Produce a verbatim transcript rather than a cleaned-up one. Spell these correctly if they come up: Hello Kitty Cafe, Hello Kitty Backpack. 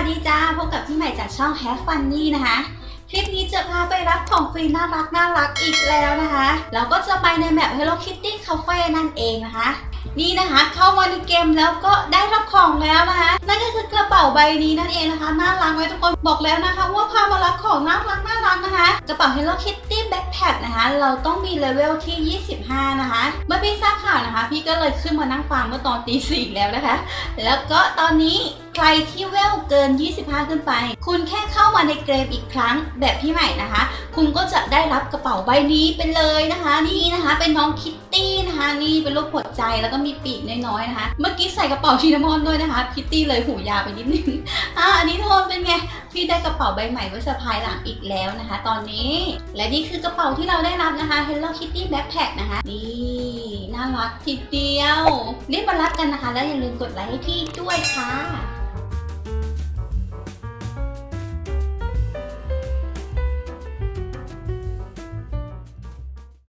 วัสดีจ้าพบกับพี่ใหม่จากช่อง Have Funny นะคะคลิปนี้จะพาไปรับของฟรีน่ารักน่ารักอีกแล้วนะคะเราก็จะไปในแบบ Hello Kitty Cafe นั่นเองนะคะนี่นะคะเข้ามาในเกมแล้วก็ได้รับของแล้วนะคะนั่นก็คือกระเป๋าใบนี้นั่นเองนะคะน่ารักไว้ทุกคนบอกแล้วนะคะว่าพามารับของน่ารักน่ารักนะคะกระเป๋า Hello Kitty Backpack นะคะเราต้องมีเลเวลที่ยี่สิบห้านะคะเมื่อพี่ทราบข่าวนะคะพี่ก็เลยขึ้นมานั่งฟังเมื่อตอนตีสี่แล้วนะคะแล้วก็ตอนนี้ใครที่เวลเกินยี่สิบห้าขึ้นไปคุณแค่เข้ามาในเกมอีกครั้งแบบพี่ใหม่นะคะคุณก็จะได้รับกระเป๋าใบนี้ไปเลยนะคะนี่นะคะเป็นน้องคิตตี้นะคะนี่เป็นรูปหัวใจแล้วก็มีปีกน้อยๆนะคะเมื่อกี้ใส่กระเป๋าชินามอนด้วยนะคะคิตตี้เลยหูยาวไปนิดนึงอ่ะอันนี้โทนเป็นไงพี่ได้กระเป๋าใบใหม่ไว้สะพายหลังอีกแล้วนะคะตอนนี้และนี่คือกระเป๋าที่เราได้รับนะคะ Hello Kitty Backpack นะคะนี่น่ารักทีเดียวรีบมารับกันนะคะแล้วอย่าลืมกดไลค์ให้พี่ด้วยค่ะ